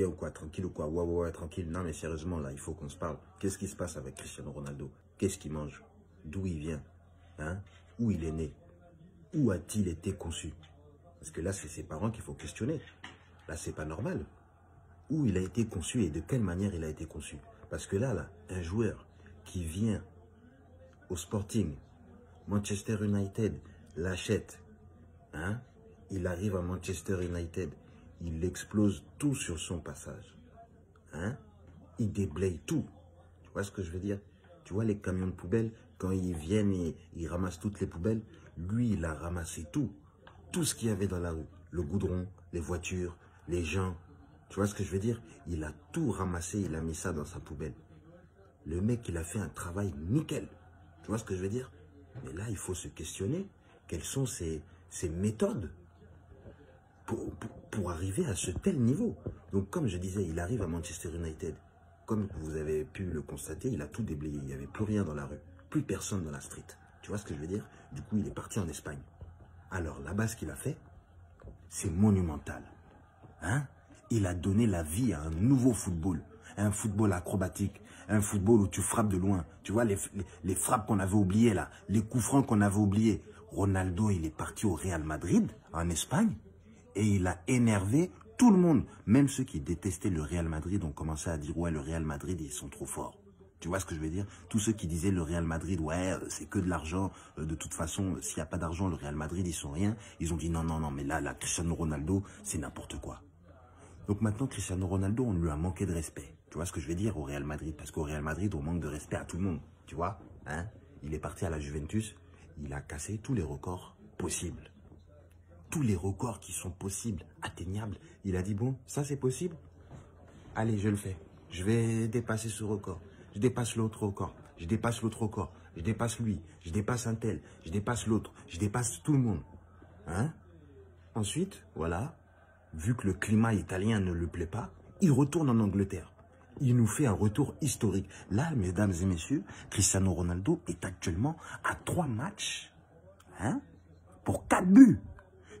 fatigué ou quoi, tranquille ou quoi, ouais, tranquille. Non mais sérieusement là, il faut qu'on se parle. Qu'est-ce qui se passe avec Cristiano Ronaldo? Qu'est-ce qu'il mange? D'où il vient? Hein? Où il est né? Où a-t-il été conçu? Parce que là, c'est ses parents qu'il faut questionner. Là, c'est pas normal. Où il a été conçu et de quelle manière il a été conçu? Parce que là, un joueur qui vient au Sporting, Manchester United l'achète, hein? Il arrive à Manchester United, il explose tout sur son passage, hein? Il déblaye tout, tu vois ce que je veux dire? Tu vois les camions de poubelle, quand ils viennent et ils ramassent toutes les poubelles, lui il a ramassé tout, tout ce qu'il y avait dans la rue, le goudron, les voitures, les gens, tu vois ce que je veux dire? Il a tout ramassé, il a mis ça dans sa poubelle. Le mec, il a fait un travail nickel. Tu vois ce que je veux dire? Mais là, il faut se questionner. Quelles sont ses méthodes pour arriver à ce tel niveau? Donc, comme je disais, il arrive à Manchester United. Comme vous avez pu le constater, il a tout déblayé. Il n'y avait plus rien dans la rue. Plus personne dans la street. Tu vois ce que je veux dire? Du coup, il est parti en Espagne. Alors, là-bas, ce qu'il a fait, c'est monumental. Hein? Il a donné la vie à un nouveau football. Un football acrobatique, un football où tu frappes de loin. Tu vois, les frappes qu'on avait oubliées là, les coups francs qu'on avait oubliés. Ronaldo, il est parti au Real Madrid, en Espagne, et il a énervé tout le monde. Même ceux qui détestaient le Real Madrid ont commencé à dire, ouais, le Real Madrid, ils sont trop forts. Tu vois ce que je veux dire? Tous ceux qui disaient le Real Madrid, ouais, c'est que de l'argent. De toute façon, s'il n'y a pas d'argent, le Real Madrid, ils sont rien. Ils ont dit, non, non, non, mais là, Cristiano Ronaldo, c'est n'importe quoi. Donc maintenant, Cristiano Ronaldo, on lui a manqué de respect. Tu vois ce que je veux dire au Real Madrid? Parce qu'au Real Madrid, on manque de respect à tout le monde. Tu vois, hein? Il est parti à la Juventus. Il a cassé tous les records possibles. Tous les records qui sont possibles, atteignables. Il a dit, bon, ça c'est possible. Allez, je le fais. Je vais dépasser ce record. Je dépasse l'autre record. Je dépasse l'autre record. Je dépasse lui. Je dépasse un tel. Je dépasse l'autre. Je dépasse tout le monde. Hein? Ensuite, voilà. Vu que le climat italien ne lui plaît pas, il retourne en Angleterre. Il nous fait un retour historique. Là, mesdames et messieurs, Cristiano Ronaldo est actuellement à 3 matchs, hein, pour 4 buts.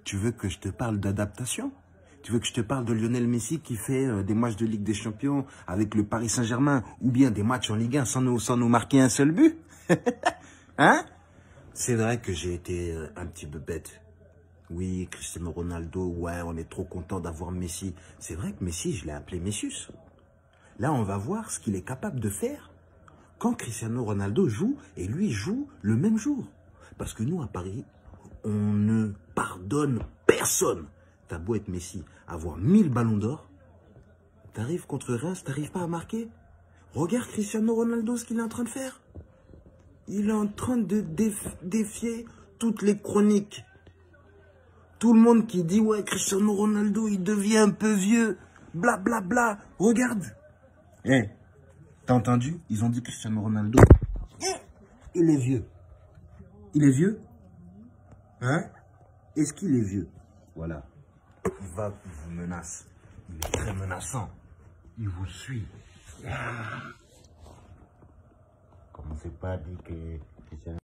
Tu veux que je te parle d'adaptation? Tu veux que je te parle de Lionel Messi qui fait des matchs de Ligue des Champions avec le Paris Saint-Germain ou bien des matchs en Ligue 1 sans nous marquer un seul but? Hein? C'est vrai que j'ai été un petit peu bête. Oui, Cristiano Ronaldo, ouais, on est trop content d'avoir Messi. C'est vrai que Messi, je l'ai appelé Messius. Là, on va voir ce qu'il est capable de faire quand Cristiano Ronaldo joue et lui joue le même jour. Parce que nous, à Paris, on ne pardonne personne. T'as beau être Messi, avoir 1000 ballons d'or, t'arrives contre Reims, t'arrives pas à marquer. Regarde Cristiano Ronaldo, ce qu'il est en train de faire. Il est en train de défier toutes les chroniques. Tout le monde qui dit, ouais, Cristiano Ronaldo, il devient un peu vieux, bla bla bla. Regarde. Hey, t'as entendu? Ils ont dit Cristiano Ronaldo, il est vieux. Il est vieux? Hein? Est-ce qu'il est vieux? Voilà. Il va, il vous menace. Il est très menaçant. Il vous suit. Comme on ne s'est pas dit que Cristiano...